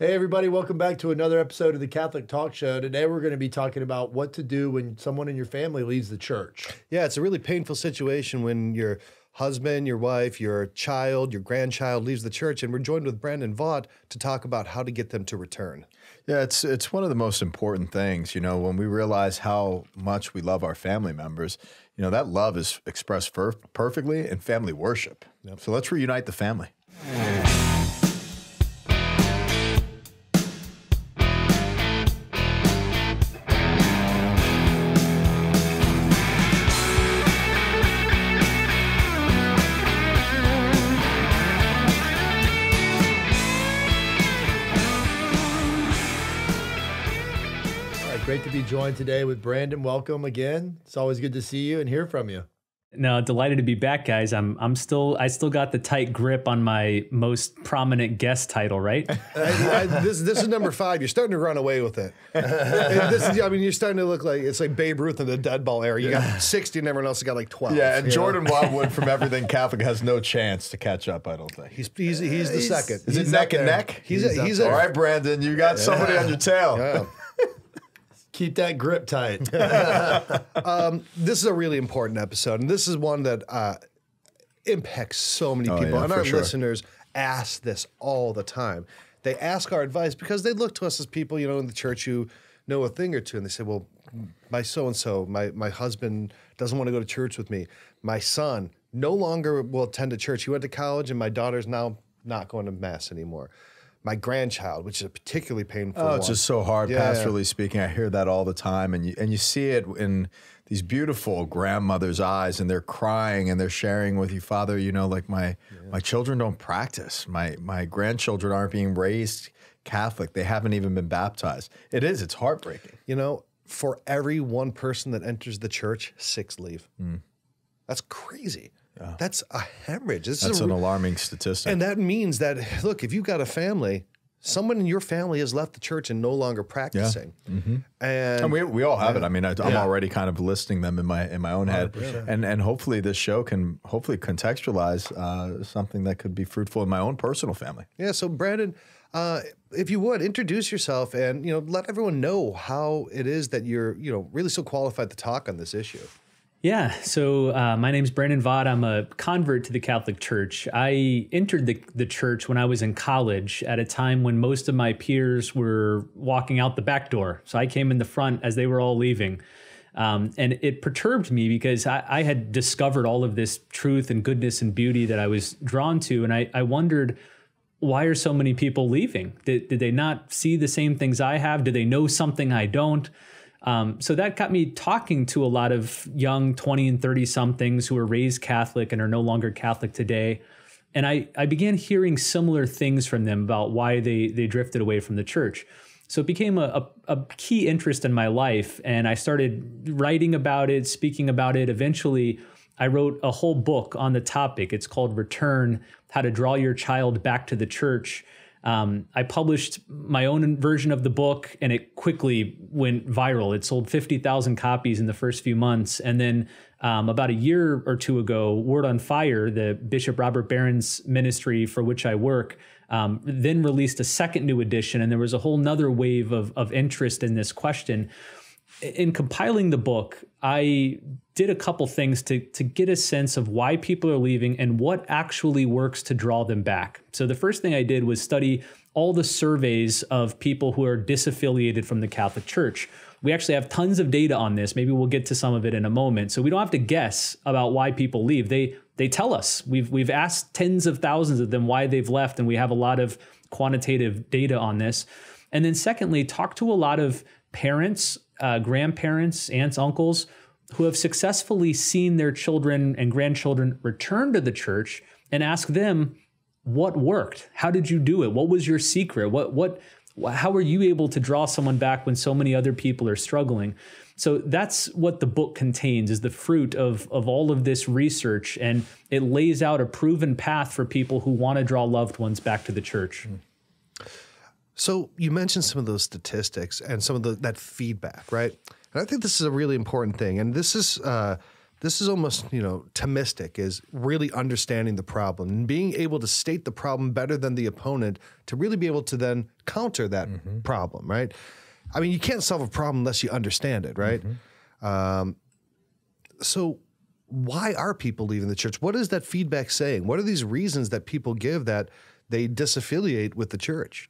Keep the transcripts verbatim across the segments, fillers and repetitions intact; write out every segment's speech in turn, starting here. Hey everybody, welcome back to another episode of The Catholic Talk Show. Today we're going to be talking about what to do when someone in your family leaves the church. Yeah, it's a really painful situation when your husband, your wife, your child, your grandchild leaves the church, and we're joined with Brandon Vogt to talk about how to get them to return. Yeah, it's, it's one of the most important things, you know, when we realize how much we love our family members, you know, that love is expressed perfectly in family worship. Yep. So let's reunite the family. Great to be joined today with Brandon. Welcome again. It's always good to see you and hear from you. No, delighted to be back, guys. I'm I'm still I still got the tight grip on my most prominent guest title, right? I, I, this this is number five. You're starting to run away with it. This is, I mean, you're starting to look like it's like Babe Ruth in the dead ball era. You got sixty, and everyone else has got like twelve. Yeah, and yeah. Jordan Wildwood from Everything Catholic has no chance to catch up. I don't think he's he's he's the he's, second. Is he's it neck and there. neck? He's he's, a, he's all right, Brandon. You got yeah. somebody on your tail. Yeah. Keep that grip tight. um, this is a really important episode, and this is one that uh, impacts so many people. Oh, yeah, and our sure. listeners ask this all the time. They ask our advice because they look to us as people, you know, in the church who know a thing or two, and they say, well, my so-and-so, my, my husband doesn't want to go to church with me. My son no longer will attend a church. He went to college, and my daughter's now not going to mass anymore. My grandchild, which is a particularly painful one. Oh, it's just so hard, yeah, pastorally yeah. speaking. I hear that all the time, and you, and you see it in these beautiful grandmothers' eyes, and they're crying, and they're sharing with you, Father, you know, like my yeah. my children don't practice. My, my grandchildren aren't being raised Catholic. They haven't even been baptized. It is. It's heartbreaking. You know, for every one person that enters the church, six leave. Mm. That's crazy. Yeah. That's a hemorrhage. This That's is a, an alarming statistic. And that means that, look, if you've got a family, someone in your family has left the church and no longer practicing. Yeah. Mm-hmm. And, and we, we all have yeah. it. I mean, I, I'm yeah. already kind of listing them in my in my own head. one hundred percent. And and hopefully this show can hopefully contextualize uh, something that could be fruitful in my own personal family. Yeah, so Brandon, uh, if you would, introduce yourself and, you know, let everyone know how it is that you're, you know, really so qualified to talk on this issue. Yeah, so uh, my name's Brandon Vogt. I'm a convert to the Catholic Church. I entered the, the church when I was in college at a time when most of my peers were walking out the back door. So I came in the front as they were all leaving. Um, and it perturbed me because I, I had discovered all of this truth and goodness and beauty that I was drawn to. And I, I wondered, why are so many people leaving? Did, did they not see the same things I have? Do they know something I don't? Um, so that got me talking to a lot of young twenty and thirty somethings who were raised Catholic and are no longer Catholic today. And I, I began hearing similar things from them about why they, they drifted away from the church. So it became a, a, a key interest in my life. And I started writing about it, speaking about it. Eventually, I wrote a whole book on the topic. It's called Return, How to Draw Your Child Back to the Church. Um, I published my own version of the book, and it quickly went viral. It sold fifty thousand copies in the first few months. And then um, about a year or two ago, Word on Fire, the Bishop Robert Barron's ministry for which I work, um, then released a second new edition. And there was a whole nother wave of, of interest in this question. In compiling the book, I did a couple things to, to get a sense of why people are leaving and what actually works to draw them back. So the first thing I did was study all the surveys of people who are disaffiliated from the Catholic Church. We actually have tons of data on this. Maybe we'll get to some of it in a moment. So we don't have to guess about why people leave. They they tell us. We've, we've asked tens of thousands of them why they've left, and we have a lot of quantitative data on this. And then secondly, talk to a lot of parents, Uh, grandparents, aunts, uncles, who have successfully seen their children and grandchildren return to the church, and ask them, what worked? How did you do it? What was your secret? What, what, how were you able to draw someone back when so many other people are struggling? So that's what the book contains, is the fruit of, of all of this research. And it lays out a proven path for people who want to draw loved ones back to the church. Mm. So you mentioned some of those statistics and some of the, that feedback, right? And I think this is a really important thing. And this is uh, this is almost, you know, Thomistic, is really understanding the problem and being able to state the problem better than the opponent to really be able to then counter that mm-hmm. problem, right? I mean, you can't solve a problem unless you understand it, right? Mm-hmm. Um, so why are people leaving the church? What is that feedback saying? What are these reasons that people give that they disaffiliate with the church?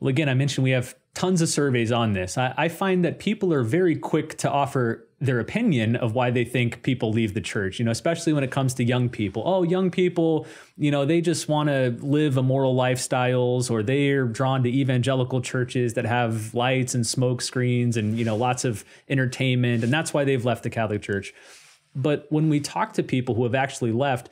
Well, again, I mentioned we have tons of surveys on this. I, I find that people are very quick to offer their opinion of why they think people leave the church, you know, especially when it comes to young people. Oh, young people, you know, they just want to live immoral lifestyles, or they're drawn to evangelical churches that have lights and smoke screens and, you know, lots of entertainment. And that's why they've left the Catholic Church. But when we talk to people who have actually left,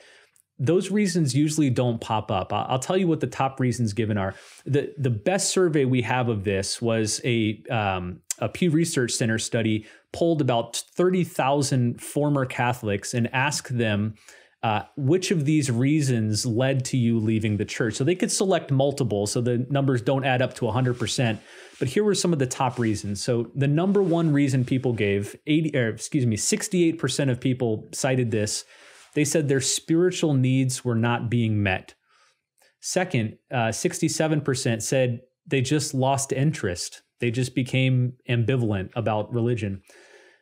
those reasons usually don't pop up. I'll tell you what the top reasons given are. The, the best survey we have of this was a, um, a Pew Research Center study polled about thirty thousand former Catholics and asked them uh, which of these reasons led to you leaving the church. So they could select multiple, so the numbers don't add up to one hundred percent. But here were some of the top reasons. So the number one reason people gave, eighty, or excuse me, sixty-eight percent of people cited this. They said their spiritual needs were not being met. Second, uh, sixty-seven percent said they just lost interest. They just became ambivalent about religion.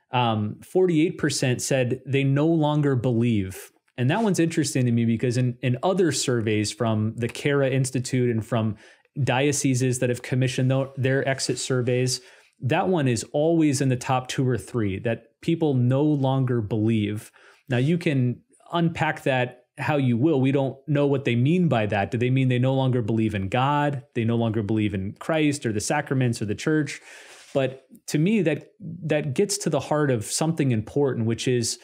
Um, forty-eight percent said they no longer believe. And that one's interesting to me because in, in other surveys from the CARA Institute and from dioceses that have commissioned their exit surveys, that one is always in the top two or three, that people no longer believe. Now, you can unpack that how you will. We don't know what they mean by that. Do they mean they no longer believe in God? They no longer believe in Christ or the sacraments or the church? But to me, that that gets to the heart of something important, which is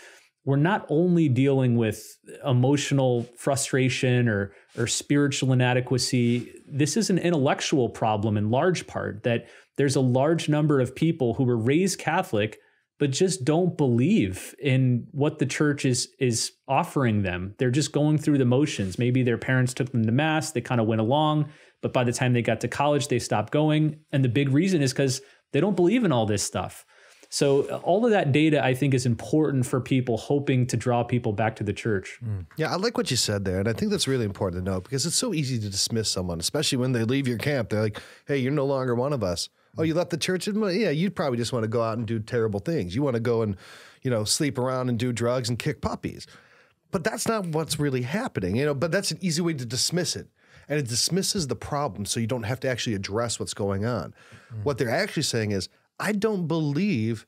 we're not only dealing with emotional frustration or, or spiritual inadequacy. This is an intellectual problem in large part, that there's a large number of people who were raised Catholic but just don't believe in what the church is is offering them. They're just going through the motions. Maybe their parents took them to mass, they kind of went along, but by the time they got to college, they stopped going. And the big reason is because they don't believe in all this stuff. So all of that data, I think, is important for people hoping to draw people back to the church. Mm. Yeah, I like what you said there. And I think that's really important to know, because it's so easy to dismiss someone, especially when they leave your camp. They're like, hey, you're no longer one of us. Oh, you left the church? Yeah, you'd probably just want to go out and do terrible things. You want to go and, you know, sleep around and do drugs and kick puppies. But that's not what's really happening, you know, but that's an easy way to dismiss it. And it dismisses the problem, so you don't have to actually address what's going on. Mm-hmm. What they're actually saying is, I don't believe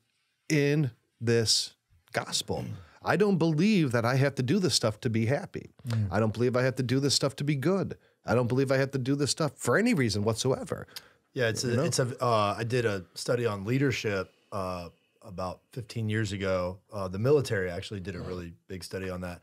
in this gospel. Mm-hmm. I don't believe that I have to do this stuff to be happy. Mm-hmm. I don't believe I have to do this stuff to be good. I don't believe I have to do this stuff for any reason whatsoever. Yeah, it's a, it's a. Uh, I did a study on leadership uh, about fifteen years ago. Uh, the military actually did a really big study on that,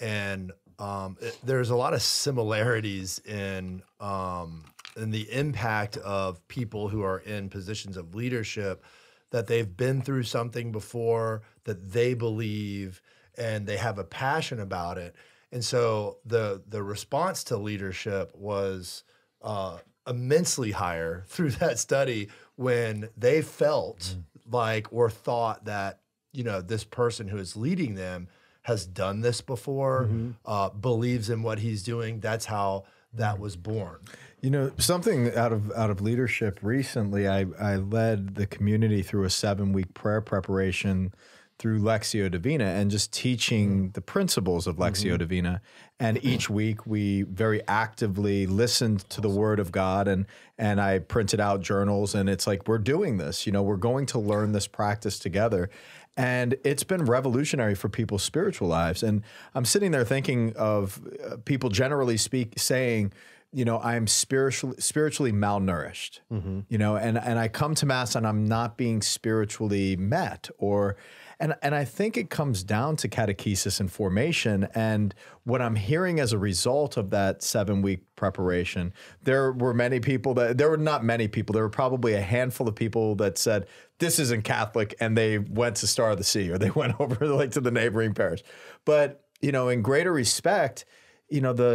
and um, it, there's a lot of similarities in um, in the impact of people who are in positions of leadership, that they've been through something before that they believe and they have a passion about it, and so the the response to leadership was Uh, immensely higher through that study when they felt mm. like or thought that, you know, this person who is leading them has done this before, mm-hmm. uh, believes in what he's doing. That's how that was born. You know, something out of out of leadership recently, I, I led the community through a seven-week prayer preparation through Lexio Divina and just teaching the principles of Lexio mm-hmm. Divina. And each week we very actively listened to the Word of God, and and I printed out journals, and it's like, we're doing this, you know, we're going to learn this practice together. And it's been revolutionary for people's spiritual lives. And I'm sitting there thinking of people generally speak saying, you know, I'm spiritually spiritually malnourished, mm-hmm. you know, and, and I come to Mass and I'm not being spiritually met, or And, and I think it comes down to catechesis and formation. And what I'm hearing as a result of that seven-week preparation, there were many people that, there were not many people, there were probably a handful of people that said, this isn't Catholic, and they went to Star of the Sea, or they went over like to the neighboring parish. But, you know, in greater respect, you know, the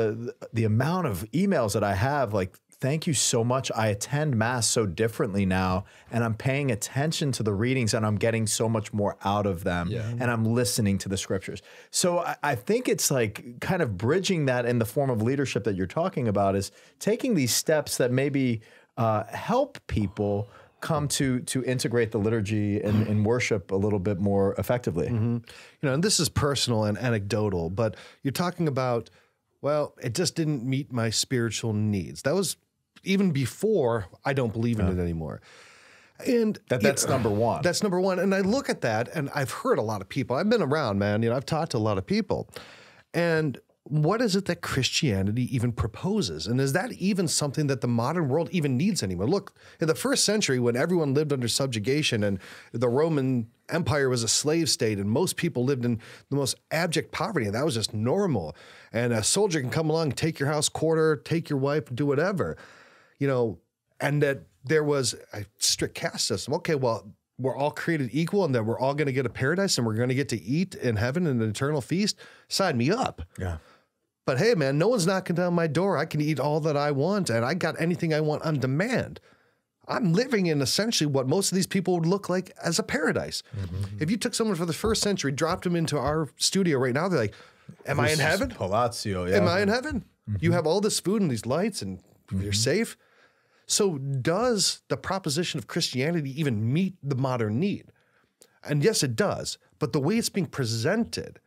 the amount of emails that I have, like thank you so much. I attend Mass so differently now, and I'm paying attention to the readings, and I'm getting so much more out of them, yeah. and I'm listening to the scriptures. So I, I think it's like kind of bridging that in the form of leadership that you're talking about is taking these steps that maybe uh, help people come to to integrate the liturgy and, and worship a little bit more effectively. Mm-hmm. You know, and this is personal and anecdotal, but you're talking about, well, it just didn't meet my spiritual needs. That was even before I don't believe in yeah. it anymore. And that, that's you know, number one. That's number one. And I look at that, and I've heard a lot of people. I've been around, man. You know, I've talked to a lot of people. And what is it that Christianity even proposes? And is that even something that the modern world even needs anymore? Look, in the first century, when everyone lived under subjugation and the Roman Empire was a slave state and most people lived in the most abject poverty, and that was just normal. And a soldier can come along, take your house quarter, take your wife, do whatever, you know, and that there was a strict caste system. Okay, well, we're all created equal and that we're all going to get a paradise and we're going to get to eat in heaven in an eternal feast. Sign me up. Yeah. But hey, man, no one's knocking down my door. I can eat all that I want, and I got anything I want on demand. I'm living in essentially what most of these people would look like as a paradise. Mm-hmm. If you took someone from the first century, dropped them into our studio right now, they're like, am this I in heaven? Palazzo, yeah. Am I in heaven? Mm-hmm. You have all this food and these lights, and mm-hmm. you're safe. So does the proposition of Christianity even meet the modern need? And yes, it does. But the way it's being presented,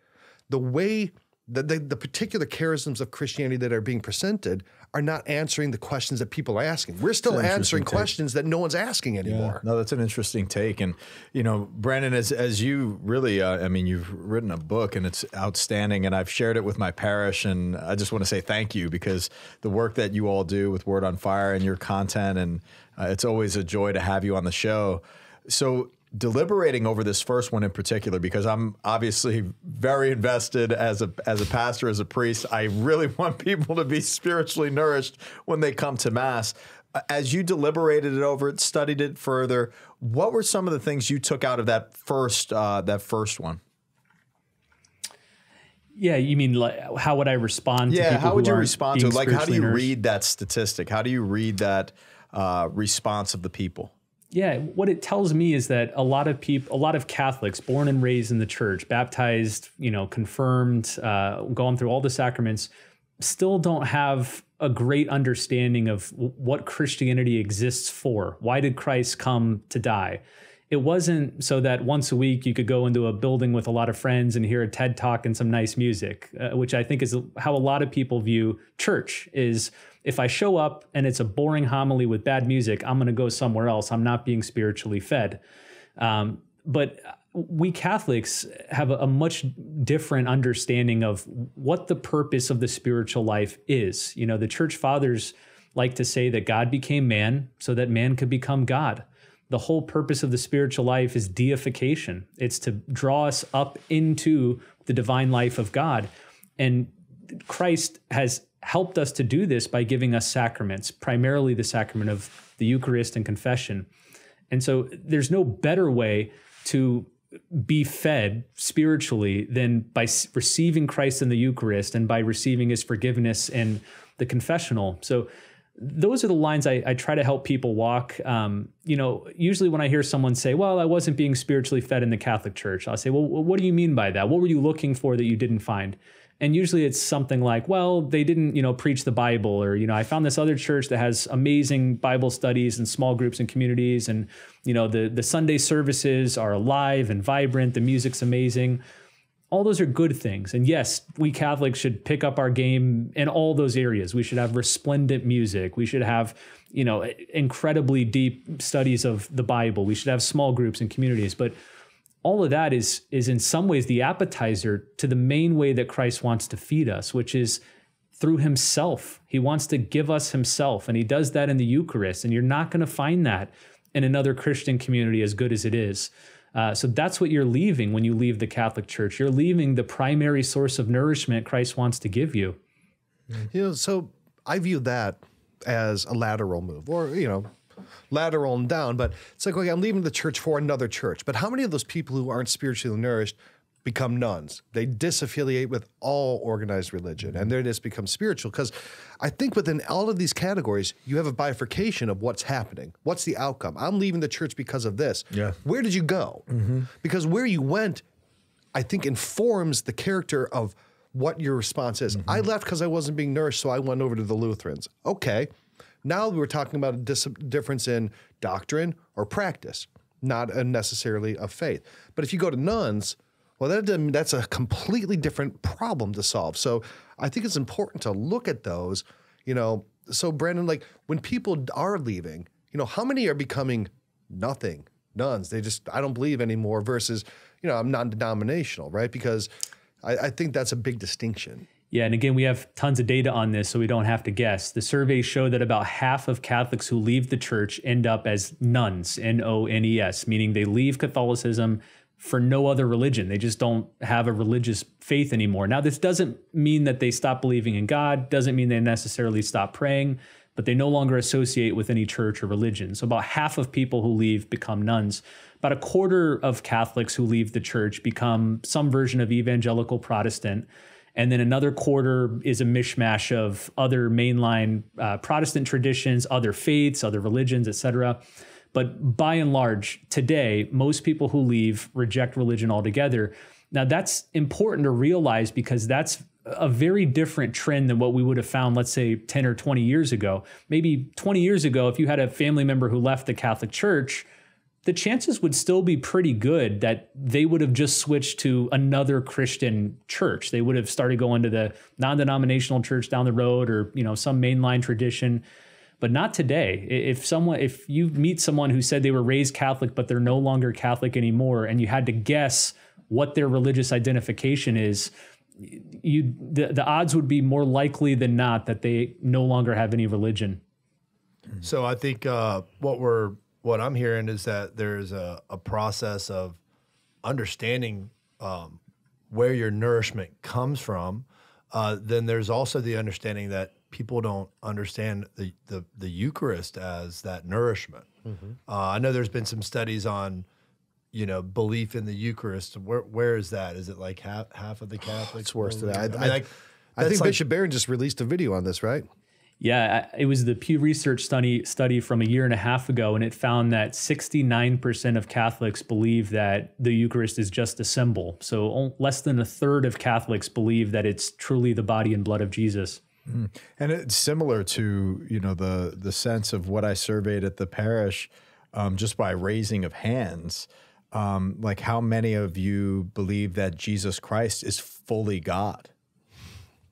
the way... The, the, the particular charisms of Christianity that are being presented are not answering the questions that people are asking. We're still answering take. questions that no one's asking anymore. Yeah. No, that's an interesting take. And, you know, Brandon, as, as you really, uh, I mean, you've written a book and it's outstanding, and I've shared it with my parish, and I just want to say thank you, because the work that you all do with Word on Fire and your content, and uh, it's always a joy to have you on the show. So deliberating over this first one in particular, because I'm obviously very invested as a as a pastor, as a priest. I really want people to be spiritually nourished when they come to Mass. As you deliberated it over, studied it further, what were some of the things you took out of that first uh, that first one? Yeah, you mean like how would I respond? Yeah, to people how would who you respond to it? Like, how do you nourished? read that statistic? How do you read that uh, response of the people? Yeah, what it tells me is that a lot of people, a lot of Catholics born and raised in the church, baptized, you know, confirmed, uh, going through all the sacraments, still don't have a great understanding of what Christianity exists for. Why did Christ come to die? It wasn't so that once a week you could go into a building with a lot of friends and hear a TED Talk and some nice music, uh, which I think is how a lot of people view church is, if I show up and it's a boring homily with bad music, I'm going to go somewhere else. I'm not being spiritually fed. Um, but we Catholics have a, a much different understanding of what the purpose of the spiritual life is. You know, the Church Fathers like to say that God became man so that man could become God. The whole purpose of the spiritual life is deification. It's to draw us up into the divine life of God. And Christ has helped us to do this by giving us sacraments, primarily the sacrament of the Eucharist and confession. And so there's no better way to be fed spiritually than by receiving Christ in the Eucharist and by receiving his forgiveness in the confessional. So those are the lines I, I try to help people walk. Um, you know, usually when I hear someone say, well, I wasn't being spiritually fed in the Catholic Church, I'll say, well, what do you mean by that? What were you looking for that you didn't find? And usually it's something like, well, they didn't, you know, preach the Bible, or, you know, I found this other church that has amazing Bible studies and small groups and communities. And, you know, the, the Sunday services are alive and vibrant. The music's amazing. All those are good things. And yes, we Catholics should pick up our game in all those areas. We should have resplendent music. We should have, you know, incredibly deep studies of the Bible. We should have small groups and communities. But all of that is, is in some ways the appetizer to the main way that Christ wants to feed us, which is through himself. He wants to give us himself, and he does that in the Eucharist. And you're not going to find that in another Christian community as good as it is. Uh, so that's what you're leaving when you leave the Catholic Church. You're leaving the primary source of nourishment Christ wants to give you. You know, so I view that as a lateral move, or, you know, lateral and down, but it's like, okay, I'm leaving the church for another church. But how many of those people who aren't spiritually nourished become nuns. They disaffiliate with all organized religion, and they just become spiritual. Because I think within all of these categories, you have a bifurcation of what's happening. What's the outcome? I'm leaving the church because of this. Yeah. Where did you go? Mm-hmm. Because where you went, I think, informs the character of what your response is. Mm-hmm. I left because I wasn't being nourished, so I went over to the Lutherans. Okay. Now we're talking about a dis difference in doctrine or practice, not a necessarily of faith. But if you go to nuns, well, that, that's a completely different problem to solve. So I think it's important to look at those, you know. So Brandon, like when people are leaving, you know, how many are becoming nothing, nuns? They just, I don't believe anymore versus, you know, I'm non-denominational, right? Because I, I think that's a big distinction. Yeah, and again, we have tons of data on this, so we don't have to guess. The surveys show that about half of Catholics who leave the church end up as nuns, N O N E S, meaning they leave Catholicism for no other religion. They just don't have a religious faith anymore. Now, this doesn't mean that they stop believing in God, doesn't mean they necessarily stop praying, but they no longer associate with any church or religion. So about half of people who leave become nuns. About a quarter of Catholics who leave the church become some version of evangelical Protestant. And then another quarter is a mishmash of other mainline uh, Protestant traditions, other faiths, other religions, et cetera. But by and large, today, most people who leave reject religion altogether. Now, that's important to realize because that's a very different trend than what we would have found, let's say, ten or twenty years ago. Maybe twenty years ago, if you had a family member who left the Catholic Church, the chances would still be pretty good that they would have just switched to another Christian church. They would have started going to the non-denominational church down the road or, you know, some mainline tradition, but not today. If someone, if you meet someone who said they were raised Catholic, but they're no longer Catholic anymore, and you had to guess what their religious identification is, you, the, the odds would be more likely than not that they no longer have any religion. So I think uh, what we're, what I'm hearing is that there's a, a process of understanding um, where your nourishment comes from. Uh, then there's also the understanding that people don't understand the, the, the Eucharist as that nourishment. Mm-hmm. uh, I know there's been some studies on, you know, belief in the Eucharist. Where, where is that? Is it like half, half of the Catholics? Oh, it's worse than that. I, I, mean, like, I think like, Bishop Barron just released a video on this, right? Yeah, it was the Pew Research study study from a year and a half ago, and it found that sixty-nine percent of Catholics believe that the Eucharist is just a symbol. So less than a third of Catholics believe that it's truly the body and blood of Jesus. Mm. And it's similar to, you know, the the sense of what I surveyed at the parish, um, just by raising of hands. Um, like, how many of you believe that Jesus Christ is fully God?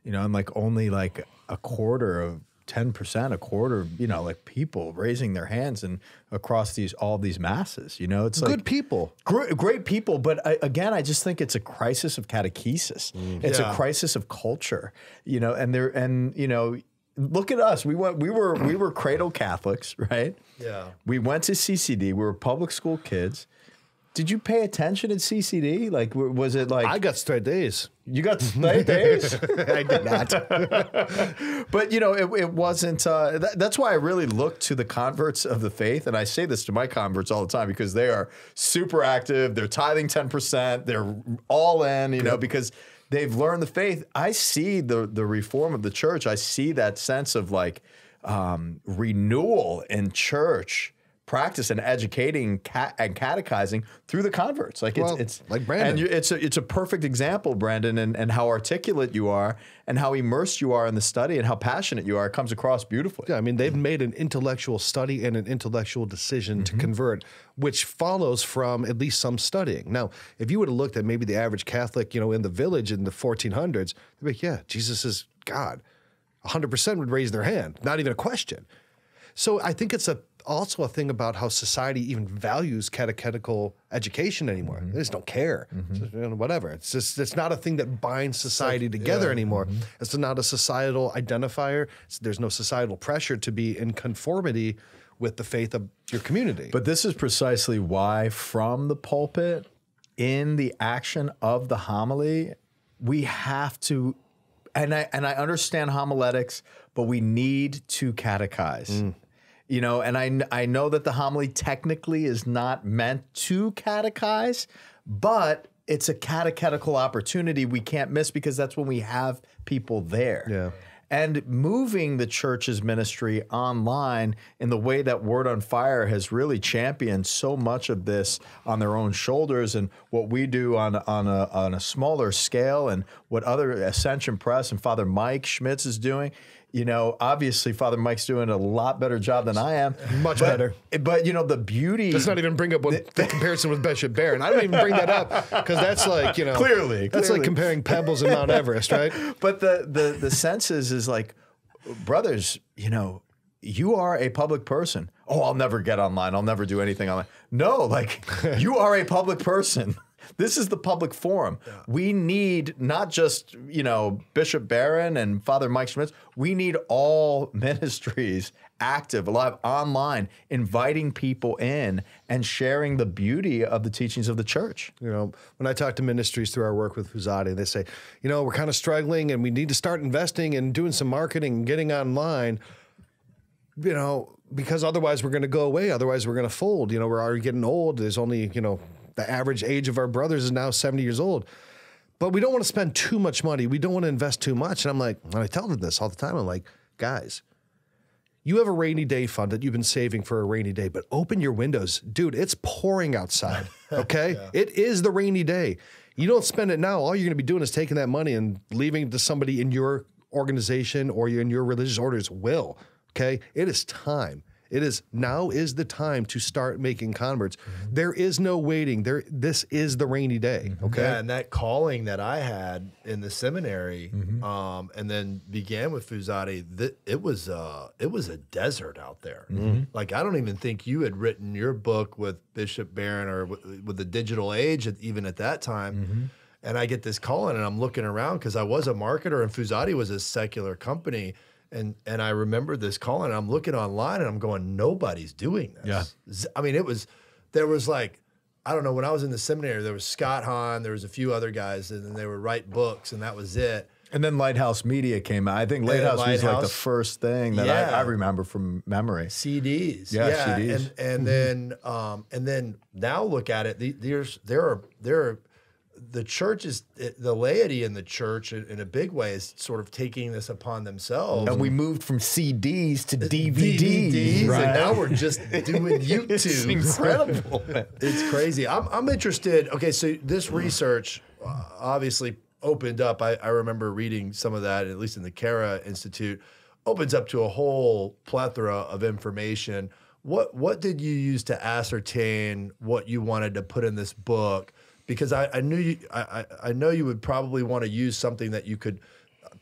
You know, and like only like a quarter of ten percent, a quarter, you know, like people raising their hands and across these, all these masses, you know, it's like good people, great, great people. But I, again, I just think it's a crisis of catechesis. Mm. It's yeah. a crisis of culture, you know, and there, and, you know, look at us. We went, we were, we were cradle Catholics, right? Yeah. We went to C C D, we were public school kids. Did you pay attention at C C D? Like, was it like... I got straight A's. You got straight A's? I did not. But, you know, it, it wasn't... Uh, that, that's why I really look to the converts of the faith, and I say this to my converts all the time because they are super active, they're tithing ten percent, they're all in, you know, because they've learned the faith. I see the, the reform of the church. I see that sense of, like, um, renewal in church practice and educating ca and catechizing through the converts. Like, it's, well, it's like Brandon. And you, it's, a, it's a perfect example, Brandon, and, and how articulate you are and how immersed you are in the study and how passionate you are. It comes across beautifully. Yeah, I mean, they've made an intellectual study and an intellectual decision mm-hmm. to convert, which follows from at least some studying. Now, if you would have looked at maybe the average Catholic, you know, in the village in the fourteen hundreds, they'd be like, yeah, Jesus is God. one hundred percent would raise their hand, not even a question. So I think it's a also a thing about how society even values catechetical education anymore. Mm-hmm. They just don't care. Mm-hmm. It's just, you know, whatever. It's just, it's not a thing that binds society together yeah. anymore. Mm-hmm. It's not a societal identifier. It's, there's no societal pressure to be in conformity with the faith of your community. But this is precisely why from the pulpit, in the action of the homily, we have to, and I, and I understand homiletics, but we need to catechize. Mm. You know, and I, I know that the homily technically is not meant to catechize, but it's a catechetical opportunity we can't miss, because that's when we have people there. Yeah. And moving the church's ministry online in the way that Word on Fire has really championed so much of this on their own shoulders, and what we do on, on, a, on a smaller scale, and what other Ascension Press and Father Mike Schmitz is doing. You know, obviously, Father Mike's doing a lot better job than I am. Much but, better. But, you know, the beauty... Let's not even bring up what, the comparison with Bishop Barron. I don't even bring that up, because that's like, you know... Clearly. That's clearly. Like comparing pebbles and Mount Everest, right? But the, the, the sense is, is like, brothers, you know, you are a public person. Oh, I'll never get online. I'll never do anything online. No, like, you are a public person. This is the public forum. Yeah. We need not just, you know, Bishop Barron and Father Mike Schmitz. We need all ministries active, alive, online, inviting people in and sharing the beauty of the teachings of the church. You know, when I talk to ministries through our work with Fuzati, they say, you know, we're kind of struggling and we need to start investing and doing some marketing and getting online, you know, because otherwise we're going to go away. Otherwise we're going to fold. You know, we're already getting old. There's only, you know, the average age of our brothers is now seventy years old, but we don't want to spend too much money. We don't want to invest too much. And I'm like, and I tell them this all the time. I'm like, guys, you have a rainy day fund that you've been saving for a rainy day, but open your windows. Dude, it's pouring outside, okay? Yeah. It is the rainy day. You don't spend it now. All you're going to be doing is taking that money and leaving it to somebody in your organization or in your religious order's will, okay? It is time. It is, now is the time to start making converts. Mm-hmm. There is no waiting. There, this is the rainy day, okay? Yeah, and that calling that I had in the seminary, mm-hmm. um, and then began with Fuzati, th it was uh, it was a desert out there. Mm-hmm. Like, I don't even think you had written your book with Bishop Barron or w with the digital age, at, even at that time. Mm-hmm. And I get this calling, and I'm looking around, because I was a marketer, and Fuzati was a secular company. And and I remember this call, and I'm looking online, and I'm going, nobody's doing this. Yeah. I mean, it was, there was like, I don't know, when I was in the seminary, there was Scott Hahn, there was a few other guys, and then they would write books, and that was it. And then Lighthouse Media came out. I think Lighthouse, Lighthouse was like the first thing that yeah. I, I remember from memory. C Ds. Yeah, yeah. C Ds. And, and then um, and then now look at it. The, there's there are there are. The church is, the laity in the church in a big way is sort of taking this upon themselves. And we moved from C Ds to D V Ds. D V Ds, right? And now we're just doing YouTube. It's incredible. It's crazy. I'm, I'm interested. Okay, so this research obviously opened up. I, I remember reading some of that, at least in the CARA Institute, opens up to a whole plethora of information. What, what did you use to ascertain what you wanted to put in this book? Because I, I knew you, I, I know you would probably want to use something that you could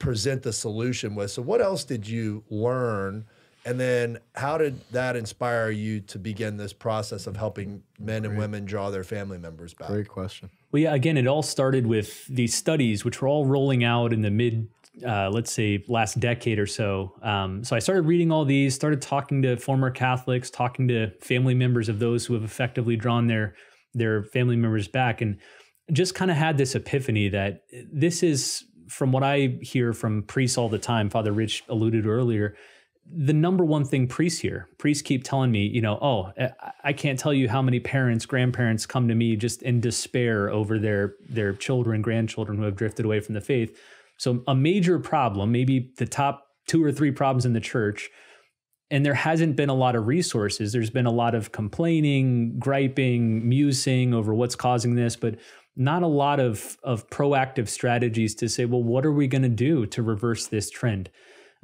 present the solution with. So what else did you learn, and then how did that inspire you to begin this process of helping men and women draw their family members back? Great question. Well, yeah, again, it all started with these studies, which were all rolling out in the mid, uh, let's say, last decade or so. Um, so I started reading all these, started talking to former Catholics, talking to family members of those who have effectively drawn their their family members back, and just kind of had this epiphany that this is, from what I hear from priests all the time, Father Rich alluded earlier, the number one thing priests hear. Priests keep telling me, you know, oh, I can't tell you how many parents, grandparents come to me just in despair over their, their children, grandchildren who have drifted away from the faith. So a major problem, maybe the top two or three problems in the church. And there hasn't been a lot of resources. There's been a lot of complaining, griping, musing over what's causing this, but not a lot of, of proactive strategies to say, well, what are we going to do to reverse this trend?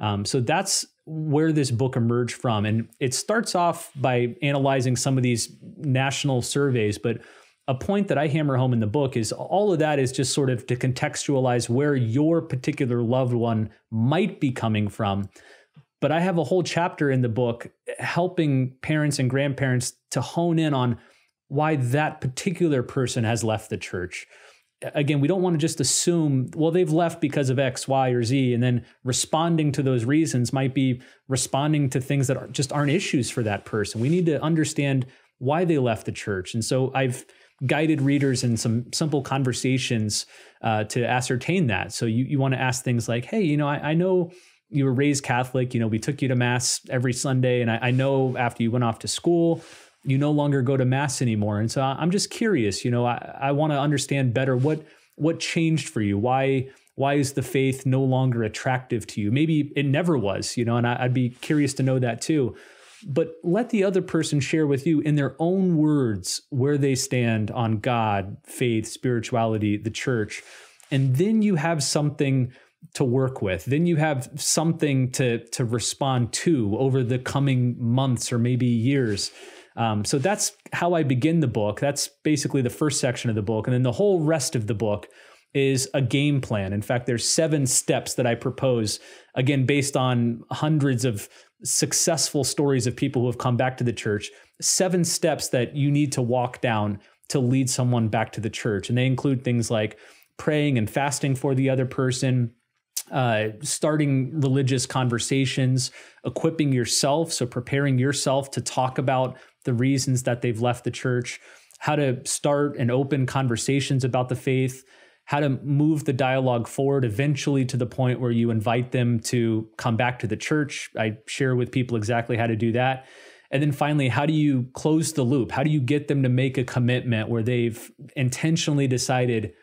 Um, so that's where this book emerged from. And it starts off by analyzing some of these national surveys, but a point that I hammer home in the book is all of that is just sort of to contextualize where your particular loved one might be coming from. But I have a whole chapter in the book helping parents and grandparents to hone in on why that particular person has left the church. Again, we don't want to just assume, well, they've left because of X, Y, or Z, and then responding to those reasons might be responding to things that are, just aren't issues for that person. We need to understand why they left the church. And so I've guided readers in some simple conversations uh, to ascertain that. So you, you want to ask things like, hey, you know, I, I know... you were raised Catholic, you know, we took you to mass every Sunday. And I, I know after you went off to school, you no longer go to Mass anymore. And so I'm just curious, you know, I, I want to understand better what what changed for you. Why why is the faith no longer attractive to you? Maybe it never was, you know, and I, I'd be curious to know that too. But let the other person share with you in their own words where they stand on God, faith, spirituality, the church. And then you have something to work with. Then you have something to, to respond to over the coming months or maybe years. Um, so that's how I begin the book. That's basically the first section of the book. And then the whole rest of the book is a game plan. In fact, there's seven steps that I propose, again, based on hundreds of successful stories of people who have come back to the church, seven steps that you need to walk down to lead someone back to the church. And they include things like praying and fasting for the other person, uh, starting religious conversations, equipping yourself, so preparing yourself to talk about the reasons that they've left the church, how to start and open conversations about the faith, how to move the dialogue forward eventually to the point where you invite them to come back to the church. I share with people exactly how to do that. And then finally, how do you close the loop? How do you get them to make a commitment where they've intentionally decided,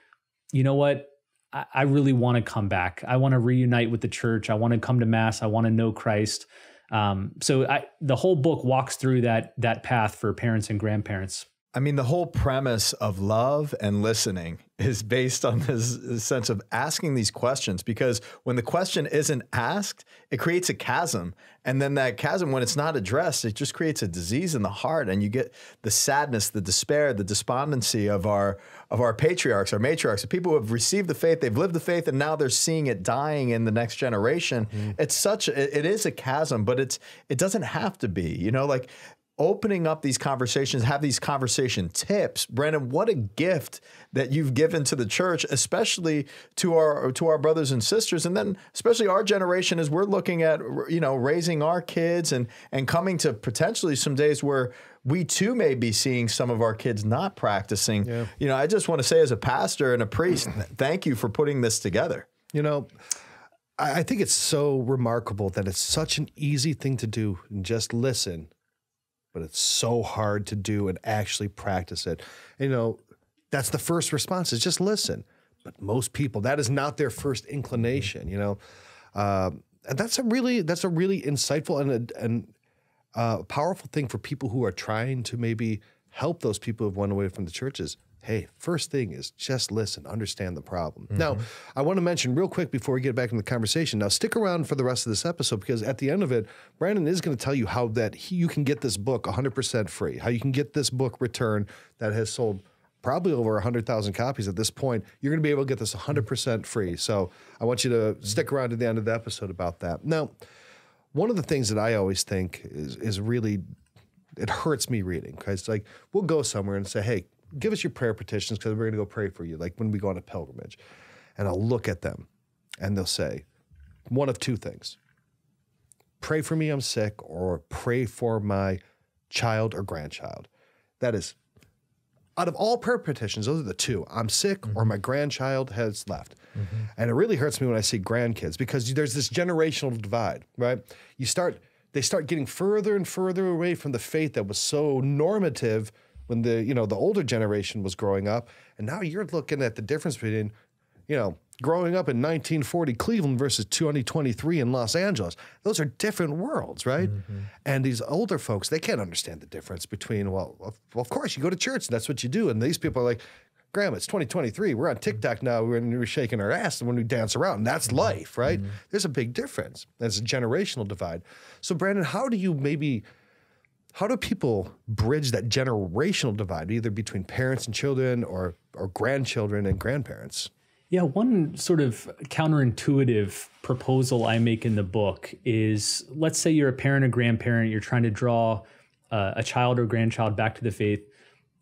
you know what, I, I really want to come back. I want to reunite with the church. I want to come to Mass. I want to know Christ. Um, so I, the whole book walks through that, that path for parents and grandparents. I mean, the whole premise of love and listening is based on this, this sense of asking these questions, because when the question isn't asked, it creates a chasm. And then that chasm, when it's not addressed, it just creates a disease in the heart. And you get the sadness, the despair, the despondency of our, of our patriarchs, our matriarchs, the people who have received the faith, they've lived the faith, and now they're seeing it dying in the next generation. Mm. It's such, it, it is a chasm, but it's, it doesn't have to be, you know, like, opening up these conversations, have these conversation tips. Brandon, what a gift that you've given to the church, especially to our to our brothers and sisters, and then especially our generation as we're looking at, you know, raising our kids and and coming to potentially some days where we too may be seeing some of our kids not practicing. Yeah. You know, I just want to say as a pastor and a priest, thank you for putting this together. You know, I, I think it's so remarkable that it's such an easy thing to do and just listen. But it's so hard to do and actually practice it. You know, that's the first response, is just listen. But most people, that is not their first inclination, you know. Uh, and that's a really, that's a really insightful and a, and a powerful thing for people who are trying to maybe help those people who have went away from the churches. Hey, first thing is just listen, understand the problem. Mm-hmm. Now, I want to mention real quick before we get back into the conversation, now stick around for the rest of this episode, because at the end of it, Brandon is going to tell you how that he, you can get this book one hundred percent free, how you can get this book returned that has sold probably over one hundred thousand copies at this point. You're going to be able to get this one hundred percent free. So I want you to stick around to the end of the episode about that. Now, one of the things that I always think is, is really, it hurts me reading, because it's like, we'll go somewhere and say, hey, give us your prayer petitions because we're going to go pray for you, like when we go on a pilgrimage. And I'll look at them and they'll say one of two things: pray for me, I'm sick, or pray for my child or grandchild. That is, out of all prayer petitions, those are the two: I'm sick, mm-hmm. or my grandchild has left. Mm-hmm. And it really hurts me when I see grandkids, because there's this generational divide, right? You start, they start getting further and further away from the faith that was so normative when the, you know, the older generation was growing up. And now you're looking at the difference between, you know, growing up in nineteen forty Cleveland versus twenty twenty-three in Los Angeles. Those are different worlds, right? Mm-hmm. And these older folks, they can't understand the difference between, well, of, well, of course, you go to church, and that's what you do. And these people are like, Grandma, it's twenty twenty-three. We're on TikTok now. We're, we're shaking our ass when we dance around. And that's mm-hmm. life, right? Mm-hmm. There's a big difference. There's a generational divide. So, Brandon, how do you maybe... how do people bridge that generational divide, either between parents and children, or, or grandchildren and grandparents? Yeah, one sort of counterintuitive proposal I make in the book is, let's say you're a parent or grandparent, you're trying to draw uh, a child or grandchild back to the faith.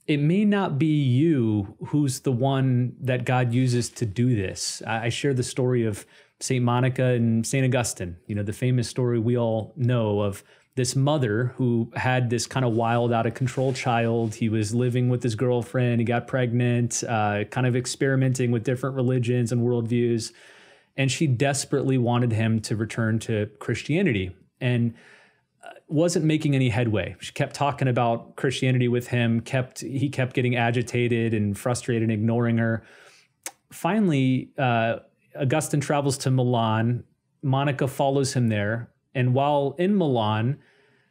It may not be you who's the one that God uses to do this. I, I share the story of Saint Monica and Saint Augustine, you know, the famous story we all know of this mother who had this kind of wild, out of control child. He was living with his girlfriend. He got pregnant, uh, kind of experimenting with different religions and worldviews. And she desperately wanted him to return to Christianity. And wasn't making any headway. She kept talking about Christianity with him, kept he kept getting agitated and frustrated and ignoring her. Finally, uh, Augustine travels to Milan. Monica follows him there. And while in Milan,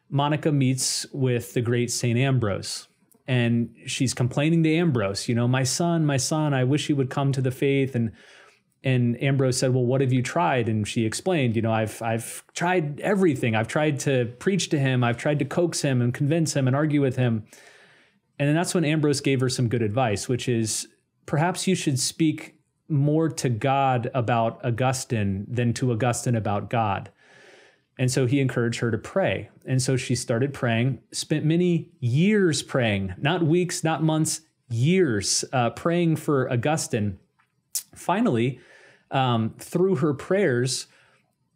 Monica meets with the great Saint Ambrose. And she's complaining to Ambrose, you know, my son, my son, I wish he would come to the faith. And And Ambrose said, well, what have you tried? And she explained, you know, I've, I've tried everything. I've tried to preach to him. I've tried to coax him and convince him and argue with him. And then that's when Ambrose gave her some good advice, which is perhaps you should speak more to God about Augustine than to Augustine about God. And so he encouraged her to pray. And so she started praying, spent many years praying, not weeks, not months, years uh, praying for Augustine. Finally, um, through her prayers,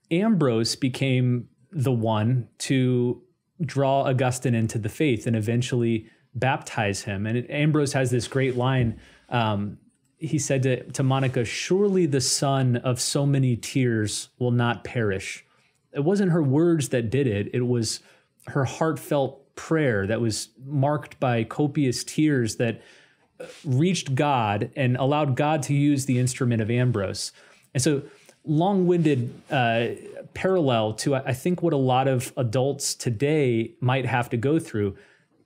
Ambrose became the one to draw Augustine into the faith and eventually baptize him. And Ambrose has this great line. Um, he said to, to Monica, surely the son of so many tears will not perish. It wasn't her words that did it. It was her heartfelt prayer that was marked by copious tears that reached God and allowed God to use the instrument of Ambrose. And so long-winded uh, parallel to, I think, what a lot of adults today might have to go through.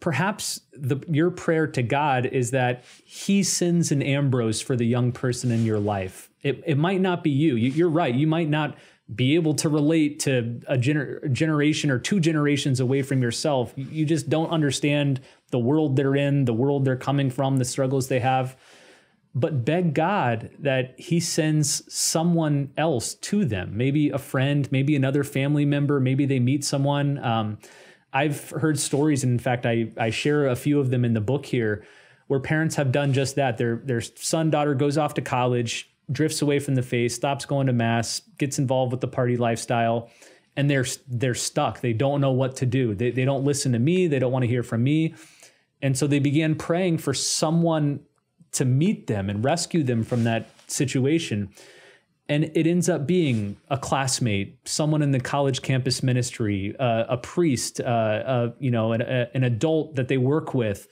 Perhaps the, your prayer to God is that he sends an Ambrose for the young person in your life. It, it might not be you. you. You're right. You might not be able to relate to a gener generation or two generations away from yourself. You just don't understand the world they're in, the world they're coming from, the struggles they have. But beg God that he sends someone else to them, maybe a friend, maybe another family member, maybe they meet someone. Um, I've heard stories, and in fact, I, I share a few of them in the book here, where parents have done just that. Their, their son, daughter goes off to college, drifts away from the faith, stops going to mass, gets involved with the party lifestyle, and they're they're stuck. They don't know what to do. They, they don't listen to me. They don't want to hear from me. And so they began praying for someone to meet them and rescue them from that situation. And it ends up being a classmate, someone in the college campus ministry, uh, a priest, uh, uh, you know, an, a, an adult that they work with.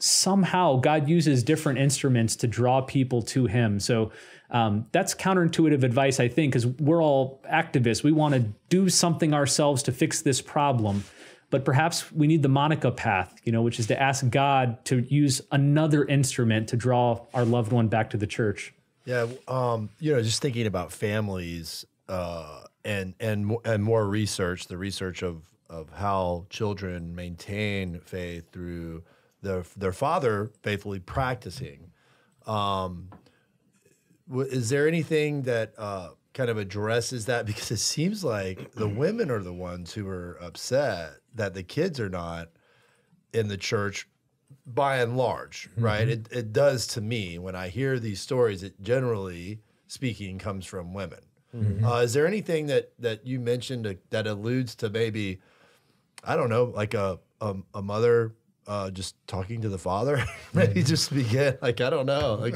Somehow God uses different instruments to draw people to him. So um, that's counterintuitive advice, I think, because we're all activists. We want to do something ourselves to fix this problem. But perhaps we need the Monica path, you know, which is to ask God to use another instrument to draw our loved one back to the church. Yeah. Um, you know, just thinking about families uh, and, and, and more research, the research of, of how children maintain faith through Their, their father faithfully practicing. Um, is there anything that uh, kind of addresses that? Because it seems like the women are the ones who are upset that the kids are not in the church by and large, right? Mm-hmm. It, it does to me. When I hear these stories, it generally speaking comes from women. Mm-hmm. Uh, is there anything that, that you mentioned that alludes to maybe, I don't know, like a, a, a mother... Uh, just talking to the father, maybe just begin, like, I don't know. Like,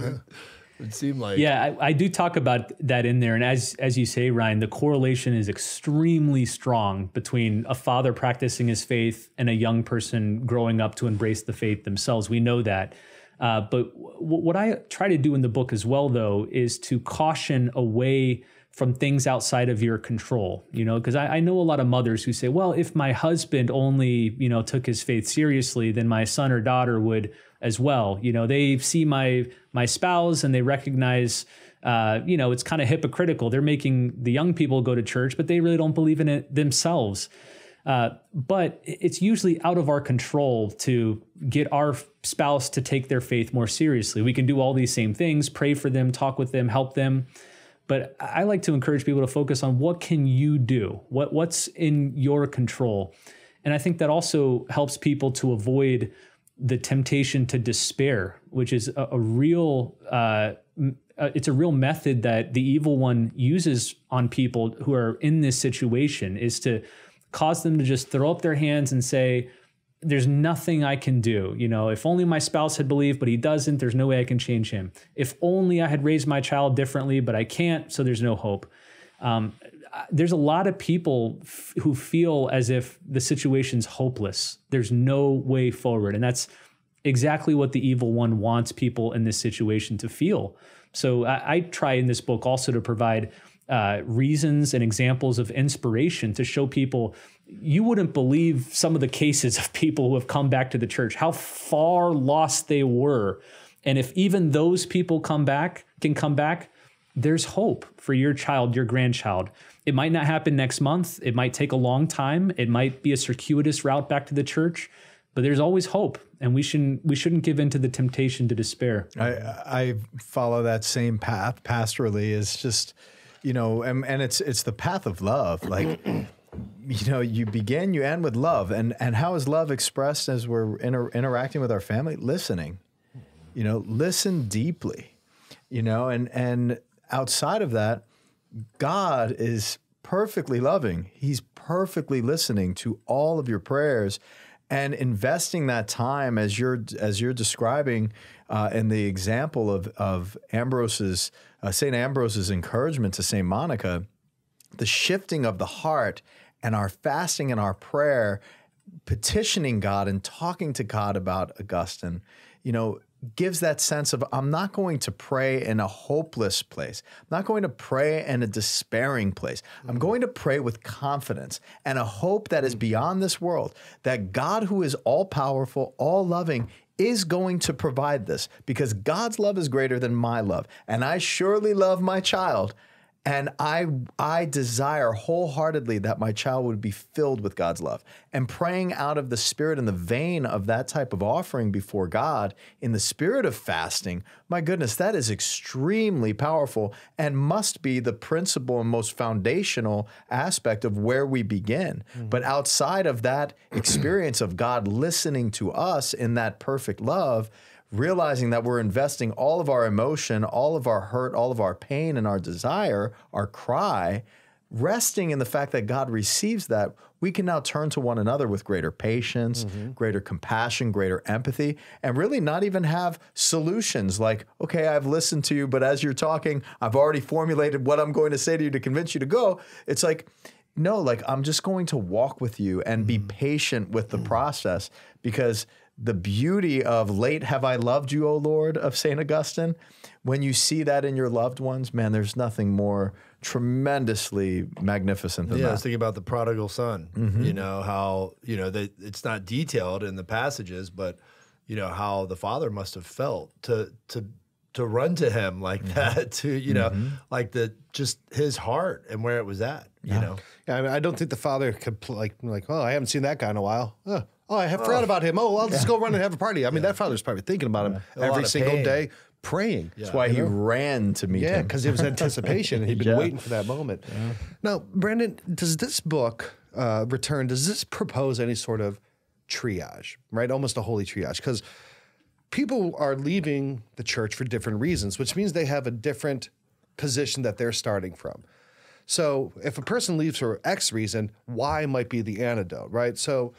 it seemed like. Yeah, I, I do talk about that in there. And as, as you say, Ryan, the correlation is extremely strong between a father practicing his faith and a young person growing up to embrace the faith themselves. We know that. Uh, but what I try to do in the book as well, though, is to caution away from things outside of your control, you know, because I, I know a lot of mothers who say, well, if my husband only, you know, took his faith seriously, then my son or daughter would as well. You know, they see my my spouse and they recognize, uh, you know, it's kind of hypocritical. They're making the young people go to church, but they really don't believe in it themselves. Uh, but it's usually out of our control to get our spouse to take their faith more seriously. We can do all these same things, pray for them, talk with them, help them. But I like to encourage people to focus on what can you do, what, what's in your control. And I think that also helps people to avoid the temptation to despair, which is a, a real, uh, it's a real method that the evil one uses on people who are in this situation, is to cause them to just throw up their hands and say, there's nothing I can do. You know, if only my spouse had believed, but he doesn't, there's no way I can change him. If only I had raised my child differently, but I can't, so there's no hope. Um, uh, there's a lot of people f who feel as if the situation's hopeless. There's no way forward. And that's exactly what the evil one wants people in this situation to feel. So I, I try in this book also to provide uh, reasons and examples of inspiration to show people, you wouldn't believe some of the cases of people who have come back to the church, how far lost they were. And if even those people come back, can come back, there's hope for your child, your grandchild. It might not happen next month. It might take a long time. It might be a circuitous route back to the church, but there's always hope. And we shouldn't, we shouldn't give in to the temptation to despair. I, I follow that same path pastorally. It's just, you know, and, and it's, it's the path of love. Like, you know, you begin, you end with love. And, and how is love expressed as we're inter interacting with our family? Listening, you know, listen deeply, you know, and, and, outside of that, God is perfectly loving. He's perfectly listening to all of your prayers and investing that time, as you're as you're describing uh, in the example of of Ambrose's uh, Saint Ambrose's encouragement to Saint Monica, the shifting of the heart and our fasting and our prayer, petitioning God and talking to God about Augustine, you know, gives that sense of, I'm not going to pray in a hopeless place. I'm not going to pray in a despairing place. I'm going to pray with confidence and a hope that is beyond this world, that God, who is all-powerful, all-loving, is going to provide this, because God's love is greater than my love. And I surely love my child, and I, I desire wholeheartedly that my child would be filled with God's love. And praying out of the spirit and the vein of that type of offering before God in the spirit of fasting, my goodness, that is extremely powerful and must be the principal and most foundational aspect of where we begin. Mm-hmm. But outside of that experience of God listening to us in that perfect love, realizing that we're investing all of our emotion, all of our hurt, all of our pain and our desire, our cry, resting in the fact that God receives that, we can now turn to one another with greater patience, mm-hmm. greater compassion, greater empathy, and really not even have solutions like, okay, I've listened to you, but as you're talking, I've already formulated what I'm going to say to you to convince you to go. It's like, no, like, I'm just going to walk with you and be patient with the process, because the beauty of late have I loved you, O Lord, of Saint Augustine, when you see that in your loved ones, man, there's nothing more tremendously magnificent than yeah, that. Yeah, I was thinking about the prodigal son, mm-hmm. you know, how, you know, they, it's not detailed in the passages, but, you know, how the father must have felt to to to run to him like mm-hmm. that, to, you know, mm-hmm. like the, just his heart and where it was at, yeah. you know. Yeah, I mean, I don't think the father could, like, like, oh, I haven't seen that guy in a while. Huh. Oh, I have oh. forgot about him. Oh, I'll yeah. just go run and have a party. I mean, yeah. that father's probably thinking about him yeah. every single pain. day, praying. Yeah. That's why you he know? ran to meet yeah, him. Yeah, because it was anticipation. He'd been yeah. waiting for that moment. Yeah. Now, Brandon, does this book, uh, Return, does this propose any sort of triage, right? Almost a holy triage, because people are leaving the church for different reasons, which means they have a different position that they're starting from. So if a person leaves for X reason, Y might be the antidote, right? So,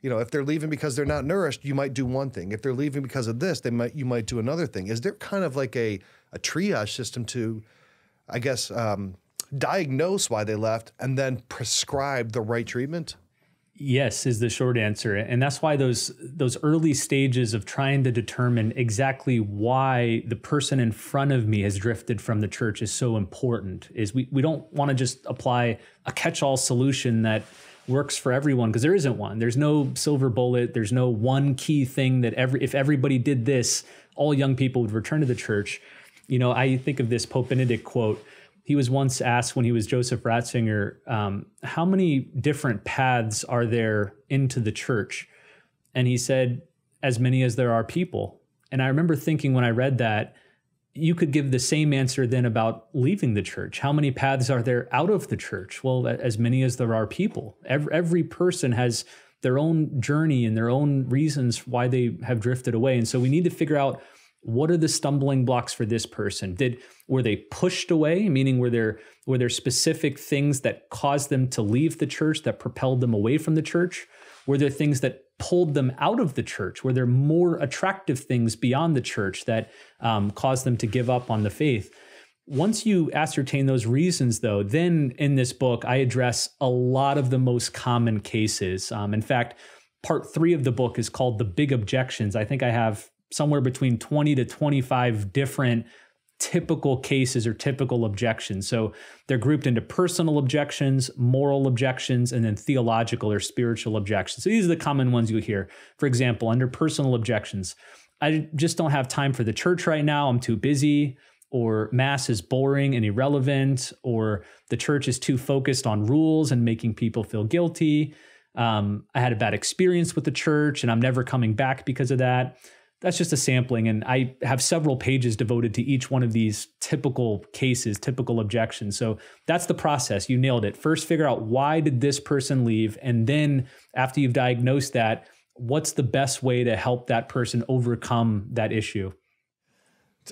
you know, if they're leaving because they're not nourished, you might do one thing. If they're leaving because of this, they might you might do another thing. Is there kind of like a, a triage system to, I guess, um, diagnose why they left and then prescribe the right treatment? Yes, is the short answer. And that's why those those early stages of trying to determine exactly why the person in front of me has drifted from the church is so important. Is we, we don't want to just apply a catch-all solution that works for everyone, because there isn't one. There's no silver bullet. There's no one key thing that every if everybody did this, all young people would return to the church. You know, I think of this Pope Benedict quote. He was once asked, when he was Joseph Ratzinger, um, how many different paths are there into the church? And he said, as many as there are people. And I remember thinking when I read that, you could give the same answer then about leaving the church. How many paths are there out of the church? Well, as many as there are people. Every, every person has their own journey and their own reasons why they have drifted away. And so we need to figure out, what are the stumbling blocks for this person? Did, were they pushed away? Meaning, were there, were there specific things that caused them to leave the church, that propelled them away from the church? Were there things that pulled them out of the church? Were there more attractive things beyond the church that um, caused them to give up on the faith? Once you ascertain those reasons, though, then in this book, I address a lot of the most common cases. Um, in fact, part three of the book is called The Big Objections. I think I have somewhere between twenty to twenty-five different typical cases or typical objections. So they're grouped into personal objections, moral objections, and then theological or spiritual objections. So these are the common ones you hear. For example, under personal objections, I just don't have time for the church right now. I'm too busy. Or mass is boring and irrelevant, or the church is too focused on rules and making people feel guilty. Um, I had a bad experience with the church and I'm never coming back because of that. That's just a sampling. And I have several pages devoted to each one of these typical cases, typical objections. So that's the process. You nailed it. First, figure out why did this person leave? And then after you've diagnosed that, what's the best way to help that person overcome that issue?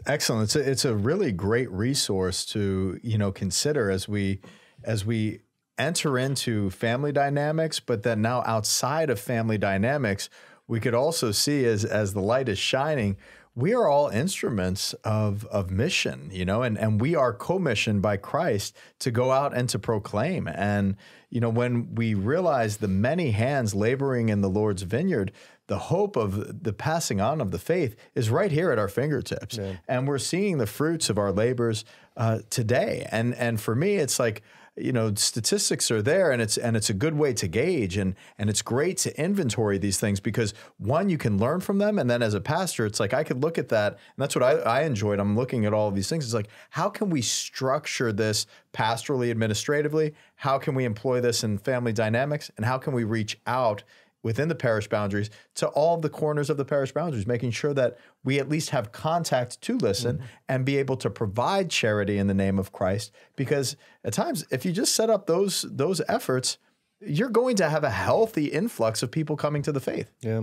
Excellent. It's a, it's a really great resource to, you know, consider as we as we enter into family dynamics, but then now outside of family dynamics, we could also see as as the light is shining, we are all instruments of of mission, you know, and and we are commissioned by Christ to go out and to proclaim. And, you know, when we realize the many hands laboring in the Lord's vineyard, the hope of the passing on of the faith is right here at our fingertips. Yeah. And we're seeing the fruits of our labors uh, today. And and for me, it's like, you know, statistics are there, and it's and it's a good way to gauge, and and it's great to inventory these things because, one, you can learn from them. And then as a pastor, it's like I could look at that. And that's what I, I enjoyed. I'm looking at all of these things. It's like, how can we structure this pastorally, administratively? How can we employ this in family dynamics? And how can we reach out within the parish boundaries to all the corners of the parish boundaries, making sure that we at least have contact to listen mm-hmm. and be able to provide charity in the name of Christ. Because at times, if you just set up those those efforts, you're going to have a healthy influx of people coming to the faith. Yeah.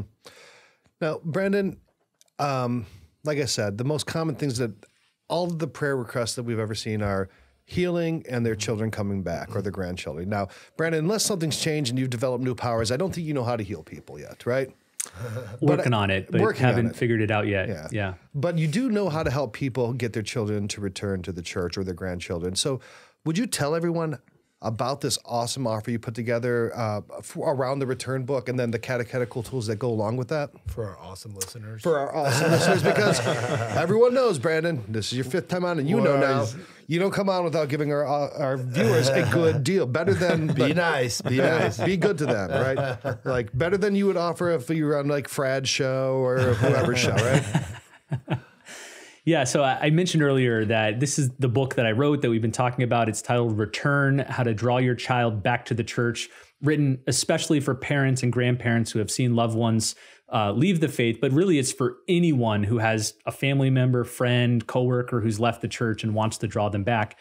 Now, Brandon, um, like I said, the most common things that all of the prayer requests that we've ever seen are healing and their children coming back or their grandchildren. Now, Brandon, unless something's changed and you've developed new powers, I don't think you know how to heal people yet, right? Working I, on it, but haven't it. figured it out yet. Yeah. yeah. But you do know how to help people get their children to return to the church or their grandchildren. So would you tell everyone about this awesome offer you put together uh, for, around the return book and then the catechetical tools that go along with that? For our awesome listeners. For our awesome listeners, because everyone knows, Brandon, this is your fifth time on, and you Boys. know now, you don't come on without giving our our viewers a good deal. Better than... be but, nice, be nice. Be good to them, right? Like, better than you would offer if you were on, like, Fradd's show or whoever's show, right? Yeah, so I mentioned earlier that this is the book that I wrote that we've been talking about. It's titled Return, How to Draw Your Child Back to the Church, written especially for parents and grandparents who have seen loved ones uh, leave the faith. But really, it's for anyone who has a family member, friend, coworker who's left the church and wants to draw them back.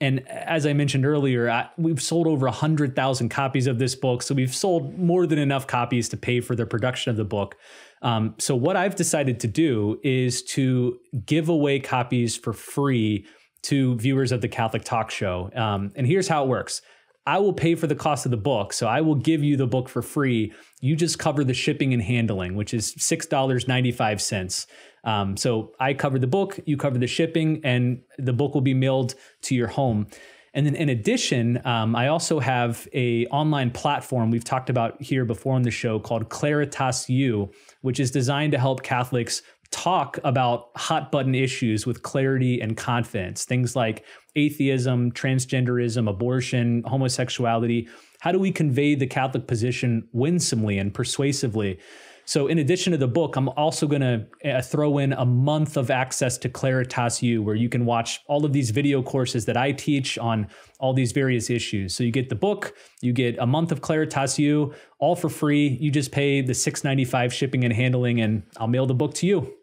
And as I mentioned earlier, I, we've sold over one hundred thousand copies of this book. So we've sold more than enough copies to pay for the production of the book. Um, so what I've decided to do is to give away copies for free to viewers of the Catholic Talk Show. Um, and here's how it works. I will pay for the cost of the book. So I will give you the book for free. You just cover the shipping and handling, which is six dollars and ninety-five cents. Um, so I cover the book, you cover the shipping, and the book will be mailed to your home. And then in addition, um, I also have a online platform we've talked about here before on the show called Claritas U, which is designed to help Catholics talk about hot button issues with clarity and confidence, things like atheism, transgenderism, abortion, homosexuality. How do we convey the Catholic position winsomely and persuasively? So in addition to the book, I'm also going to uh, throw in a month of access to Claritas U, where you can watch all of these video courses that I teach on all these various issues. So you get the book, you get a month of Claritas U, all for free. You just pay the six dollars and ninety-five cents shipping and handling, and I'll mail the book to you.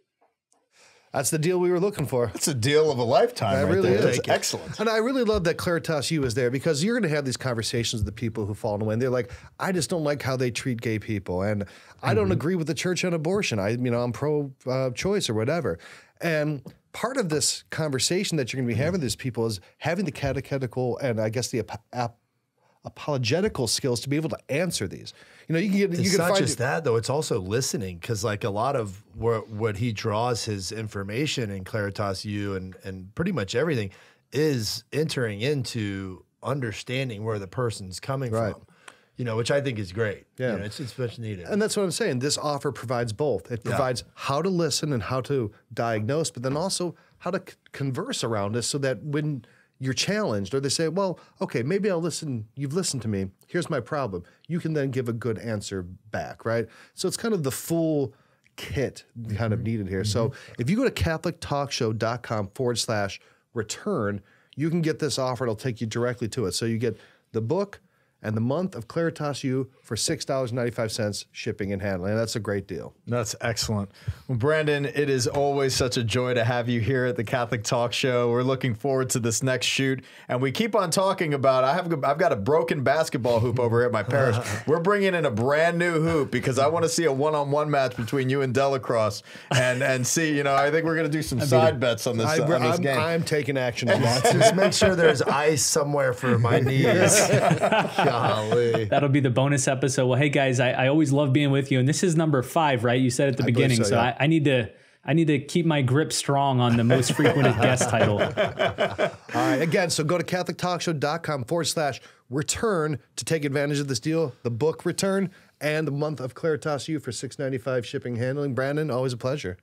That's the deal we were looking for. That's a deal of a lifetime. That right really there. is. That's excellent. And I really love that Claritas U is there, because you're going to have these conversations with the people who fall away. And they're like, I just don't like how they treat gay people. And mm-hmm. I don't agree with the church on abortion. I, you know, I'm pro-choice uh, or whatever. And part of this conversation that you're going to be having mm-hmm. with these people is having the catechetical and I guess the ap ap apologetical skills to be able to answer these. You know, you can get, it's you can not find just it. that though. It's also listening, because like a lot of where, what he draws his information in Claritas U and and pretty much everything is entering into understanding where the person's coming right. from. You know, which I think is great. Yeah, you know, it's, it's much needed. And that's what I'm saying. This offer provides both. It provides yeah. how to listen and how to diagnose, but then also how to c converse around us so that when you're challenged or they say, well, okay, maybe I'll listen. You've listened to me. Here's my problem. You can then give a good answer back, right? So it's kind of the full kit kind mm-hmm. of needed here. Mm-hmm. So if you go to catholic talk show dot com forward slash return, you can get this offer. It'll take you directly to it. So you get the book, and the month of Claritas U for six dollars and ninety-five cents shipping and handling. That's a great deal. That's excellent. Well, Brandon, it is always such a joy to have you here at the Catholic Talk Show. We're looking forward to this next shoot. And we keep on talking about, I have, I've got a broken basketball hoop over here at my parish. We're bringing in a brand new hoop because I want to see a one-on-one match between you and DellaCrosse and, and see, you know, I think we're going to do some I side mean, bets on this, I, on this I'm, game. I'm taking action on that. Just make sure there's ice somewhere for my knees. Golly. That'll be the bonus episode. Well, hey guys, I, I always love being with you, and this is number five, right? You said at the I beginning, so, so yeah. I, I need to I need to keep my grip strong on the most frequented guest title. All right, again, so go to catholic talk show dot com forward slash return to take advantage of this deal. The book return and the month of Claritas U for six ninety-five shipping handling. Brandon, always a pleasure.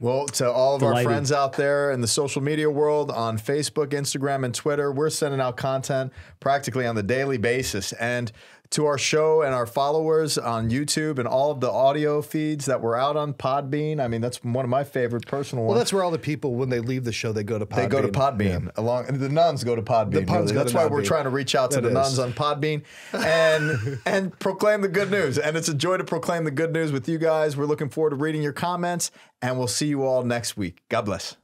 Well, to all of Delighted. Our friends out there in the social media world on Facebook, Instagram, and Twitter, we're sending out content practically on the daily basis. And to our show and our followers on YouTube and all of the audio feeds that were out on Podbean, I mean, that's one of my favorite personal ones. Well, that's where all the people, when they leave the show, they go to Podbean. They go to Podbean. Yeah. Along, the nuns go to Podbean. The really. That's why Podbean. We're trying to reach out to it the is. nuns on Podbean and, and proclaim the good news. And it's a joy to proclaim the good news with you guys. We're looking forward to reading your comments. And we'll see you all next week. God bless.